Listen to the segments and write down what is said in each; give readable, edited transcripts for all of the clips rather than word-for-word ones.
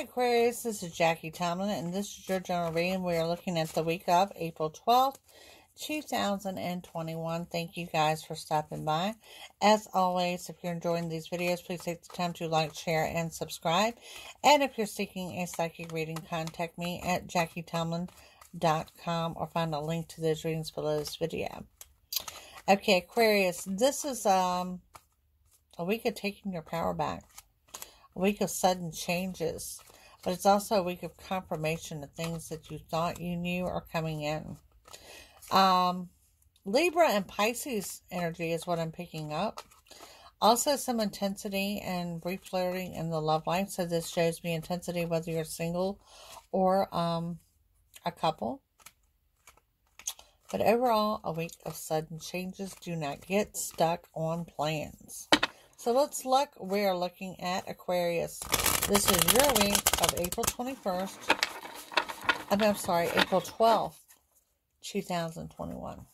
Hi Aquarius, this is Jackie Tomlin, and this is your general reading. We are looking at the week of April 12th, 2021. Thank you guys for stopping by. As always, if you're enjoying these videos, please take the time to like, share, and subscribe. And if you're seeking a psychic reading, contact me at JackieTomlin.com or find a link to those readings below this video. Okay, Aquarius, this is a week of taking your power back. A week of sudden changes, but it's also a week of confirmation of things that you thought you knew are coming in. Libra and Pisces energy is what I'm picking up. Also some intensity and brief flirting in the love life. So this shows me intensity whether you're single or a couple. But overall, a week of sudden changes. Do not get stuck on plans. So let's look. We are looking at Aquarius. This is your week of April 21st. I'm sorry, April 12th, 2021.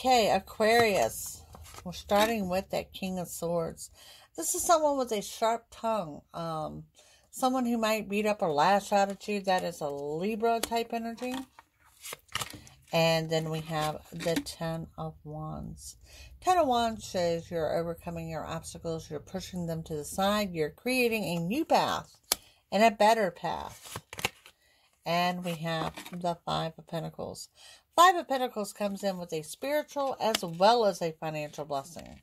Okay, Aquarius, we're starting with that King of Swords. This is someone with a sharp tongue, someone who might beat up or lash out at you. That is a Libra type energy. And then we have the Ten of Wands. Ten of Wands shows you're overcoming your obstacles, you're pushing them to the side, you're creating a new path and a better path. And we have the Five of Pentacles. Five of Pentacles comes in with a spiritual as well as a financial blessing.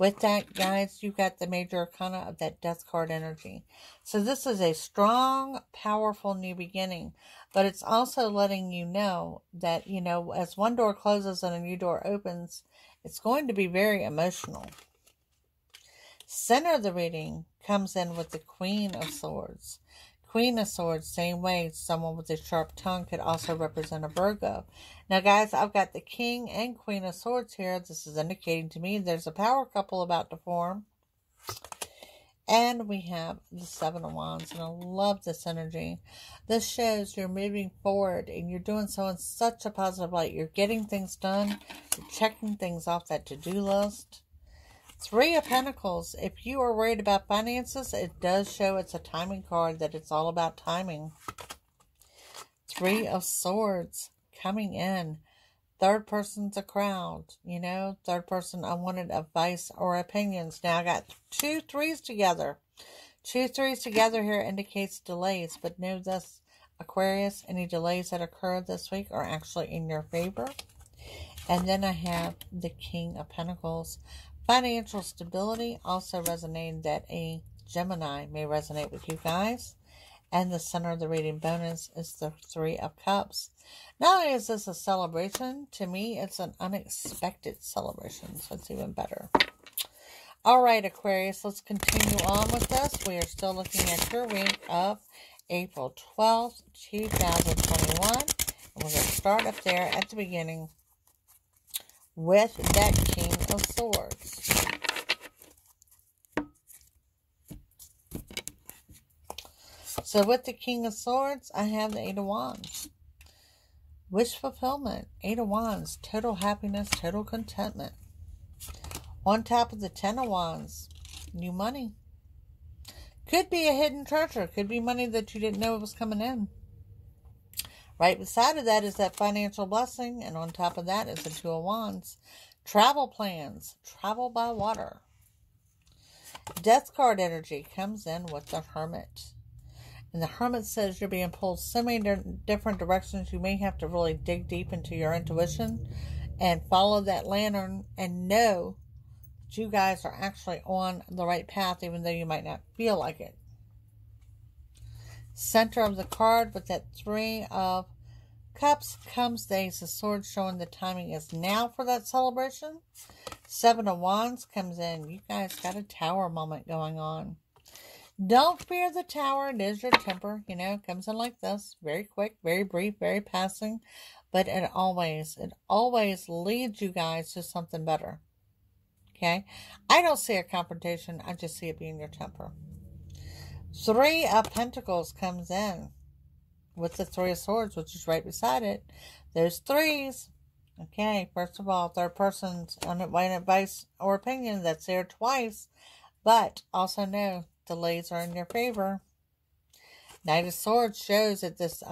With that, guys, you got the Major Arcana of that Death Card energy. So this is a strong, powerful new beginning. But it's also letting you know that, you know, as one door closes and a new door opens, it's going to be very emotional. Center of the reading comes in with the Queen of Swords. Queen of Swords, same way, someone with a sharp tongue could also represent a Virgo. Now, guys, I've got the King and Queen of Swords here. This is indicating to me there's a power couple about to form. And we have the Seven of Wands, and I love this energy. This shows you're moving forward, and you're doing so in such a positive light. You're getting things done. You're checking things off that to-do list. Three of Pentacles. If you are worried about finances, it does show it's a timing card, that it's all about timing. Three of Swords coming in. Third person's a crowd, you know, third person unwanted advice or opinions. Now I got two threes together. Two threes together here indicates delays, but know this, Aquarius, any delays that occur this week are actually in your favor. And then I have the King of Pentacles. Financial stability also resonating, that a Gemini may resonate with you guys. And the center of the reading bonus is the Three of Cups. Not only is this a celebration, to me it's an unexpected celebration, so it's even better. All right, Aquarius, let's continue on with this. We are still looking at your week of April 12th, 2021. And we're going to start up there at the beginning with that King of Swords. So with the King of Swords, I have the Eight of Wands. Wish fulfillment. Eight of Wands. Total happiness. Total contentment. On top of the Ten of Wands. New money. Could be a hidden treasure. Could be money that you didn't know was coming in. Right beside of that is that financial blessing, and on top of that is the Two of Wands. Travel plans. Travel by water. Death card energy comes in with the Hermit. And the Hermit says you're being pulled so many different directions, you may have to really dig deep into your intuition and follow that lantern and know that you guys are actually on the right path, even though you might not feel like it. Center of the card with that Three of Cups comes the Ace of Swords, showing the timing is now for that celebration. Seven of Wands comes in. You guys got a Tower moment going on. Don't fear the Tower. It is your temper. You know, it comes in like this. Very quick, very brief, very passing. But it always leads you guys to something better. Okay. I don't see a confrontation. I just see it being your temper. Three of Pentacles comes in with the Three of Swords, which is right beside it. There's threes. Okay, first of all, third person's unadvised advice or opinion. That's there twice. But also know, delays are in your favor. Knight of Swords shows that this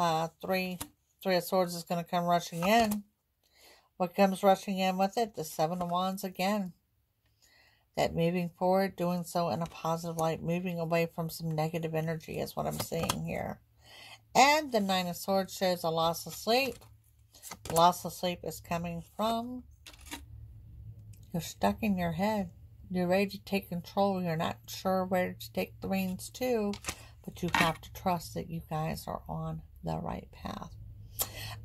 Three of Swords is going to come rushing in. What comes rushing in with it? The Seven of Wands again. That moving forward, doing so in a positive light, moving away from some negative energy is what I'm seeing here. And the Nine of Swords shows a loss of sleep. Loss of sleep is coming from you're stuck in your head. You're ready to take control. You're not sure where to take the reins to, but you have to trust that you guys are on the right path.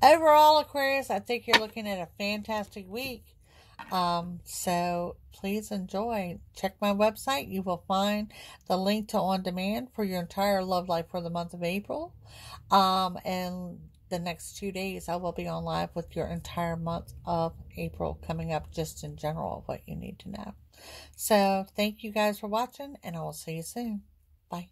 Overall, Aquarius, I think you're looking at a fantastic week. So please enjoy. Check my website. You will find the link to On Demand for your entire love life for the month of April. And the next 2 days, I will be on live with your entire month of April coming up, just in general of what you need to know. So thank you guys for watching, and I will see you soon. Bye.